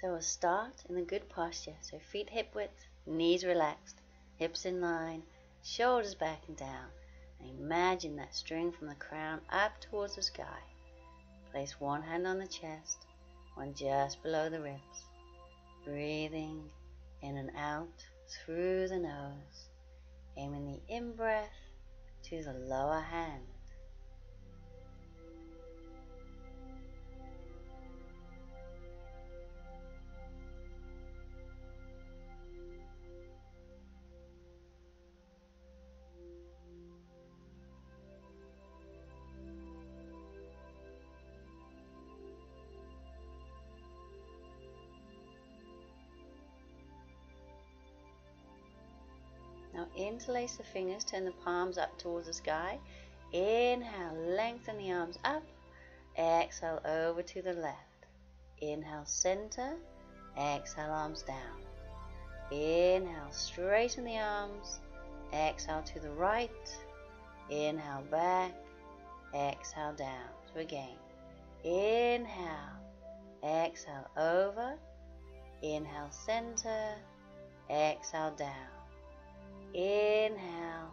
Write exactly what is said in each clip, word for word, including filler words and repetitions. So we'll start in a good posture. So feet hip width, knees relaxed, hips in line, shoulders back and down. And imagine that string from the crown up towards the sky. Place one hand on the chest, one just below the ribs. Breathing in and out through the nose. Aiming the in-breath to the lower hand. Now interlace the fingers, turn the palms up towards the sky. Inhale, lengthen the arms up. Exhale, over to the left. Inhale, center. Exhale, arms down. Inhale, straighten the arms. Exhale, to the right. Inhale, back. Exhale, down. So again. Inhale. Exhale, over. Inhale, center. Exhale, down. Inhale,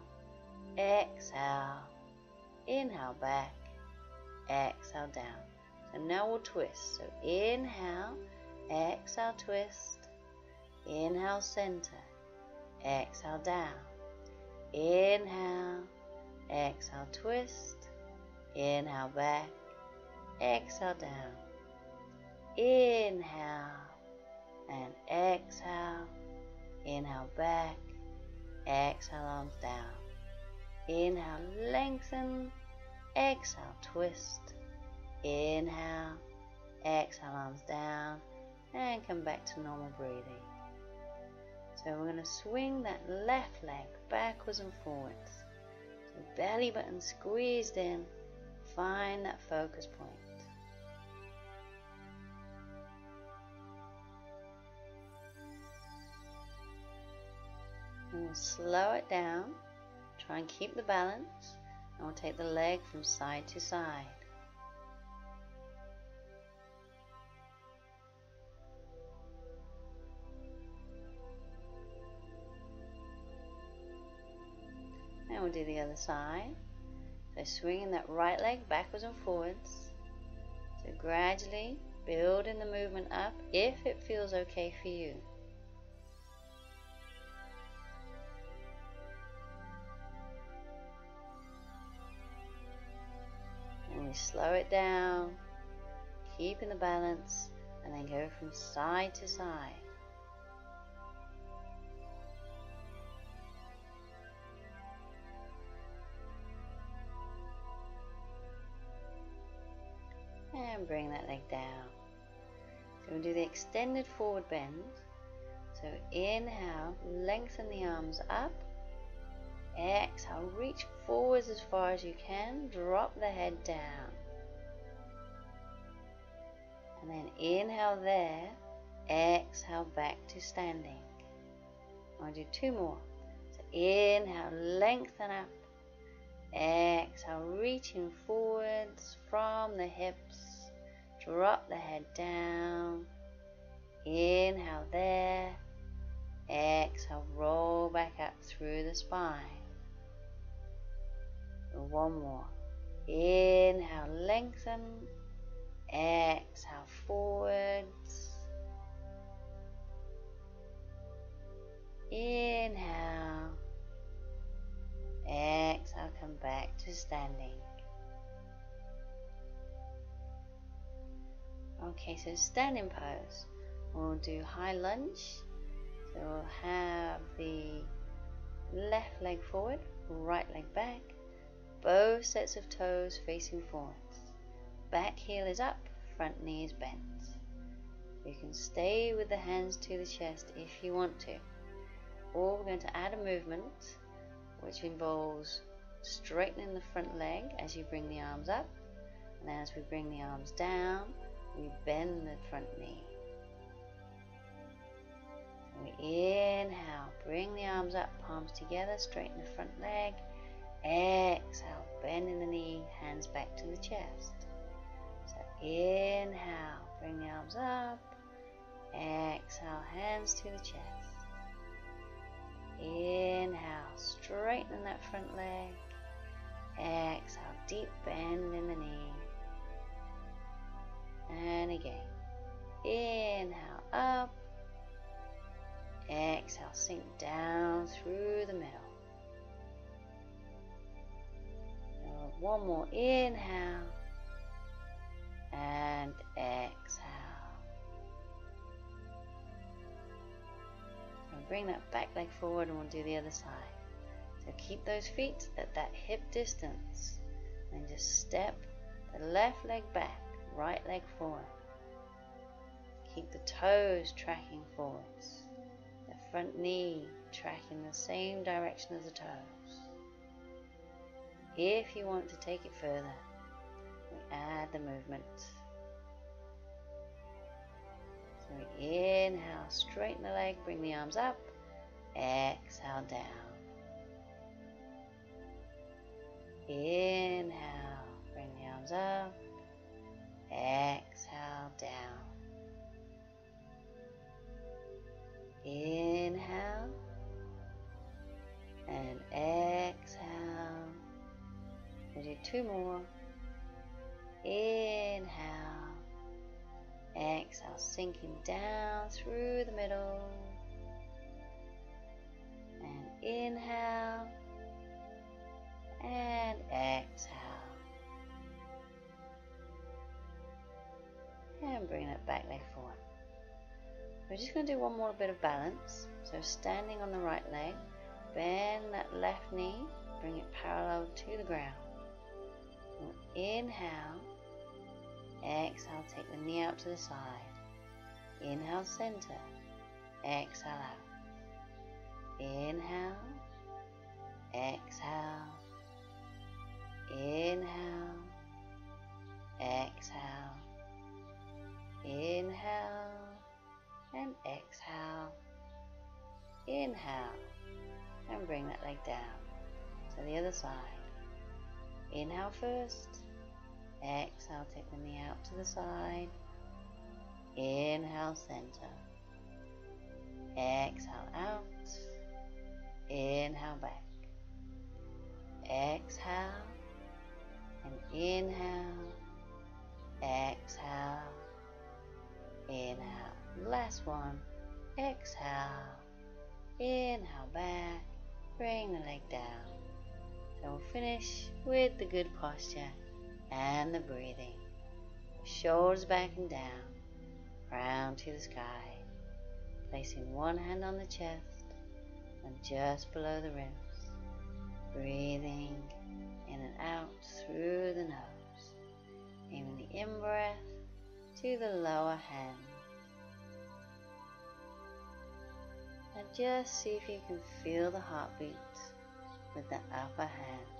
exhale, inhale back, exhale down. So now we'll twist. So inhale, exhale, twist. Inhale, center. Exhale, down. Inhale, exhale, twist. Inhale, back. Exhale, down. Inhale and exhale. Inhale, back. Exhale, arms down. Inhale, lengthen. Exhale, twist. Inhale, exhale, arms down. And come back to normal breathing. So we're going to swing that left leg backwards and forwards. So belly button squeezed in. Find that focus point. We'll slow it down, try and keep the balance, and we'll take the leg from side to side. Now we'll do the other side. So swinging that right leg backwards and forwards. So gradually building the movement up if it feels okay for you. We slow it down, keeping the balance, and then go from side to side. And bring that leg down. So we'll do the extended forward bend. So inhale, lengthen the arms up. Exhale, reach forwards as far as you can, drop the head down. And then inhale there, exhale back to standing. I'll do two more. So inhale, lengthen up. Exhale, reaching forwards from the hips, drop the head down. Inhale there, exhale, roll back up through the spine. One more. Inhale, lengthen. Exhale, forwards. Inhale. Exhale, come back to standing. Okay, so standing pose. We'll do high lunge. So we'll have the left leg forward, right leg back. Both sets of toes facing forwards. Back heel is up, front knee is bent. You can stay with the hands to the chest if you want to. Or we're going to add a movement which involves straightening the front leg as you bring the arms up. And as we bring the arms down, we bend the front knee. We inhale, bring the arms up, palms together, straighten the front leg. Exhale, bending the knee, hands back to the chest. So inhale, bring the arms up. Exhale, hands to the chest. Inhale, straighten that front leg. Exhale, deep bend in the knee. And again. Inhale, up. Exhale, sink down through the middle. And one more inhale. And exhale. And bring that back leg forward and we'll do the other side. So keep those feet at that hip distance. And just step the left leg back, right leg forward. Keep the toes tracking forwards. The front knee tracking the same direction as the toes. If you want to take it further, we add the movement. So we inhale, straighten the leg, bring the arms up. Exhale, down. Inhale, bring the arms up. Exhale, down. Inhale and exhale. We'll do two more. Inhale, exhale, sinking down through the middle. And inhale and exhale. And bring that back leg forward. We're just going to do one more bit of balance. So standing on the right leg, bend that left knee, bring it parallel to the ground. And inhale, exhale, take the knee out to the side. Inhale, center, exhale out. Inhale, exhale, inhale, exhale, inhale. And exhale, inhale, and bring that leg down to the other side. Inhale first, exhale, take the knee out to the side. Inhale, center, exhale out, inhale back, exhale, and inhale, exhale, inhale. Last one, exhale, inhale back, bring the leg down. So we'll finish with the good posture and the breathing. Shoulders back and down, round to the sky, placing one hand on the chest and just below the ribs, breathing in and out through the nose, aiming the in-breath to the lower hand. And just see if you can feel the heartbeat with the upper hand.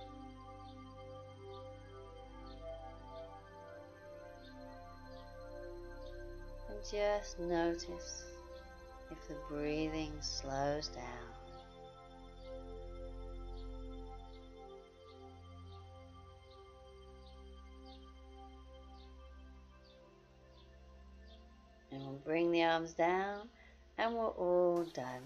And just notice if the breathing slows down. And we'll bring the arms down. And we're all done.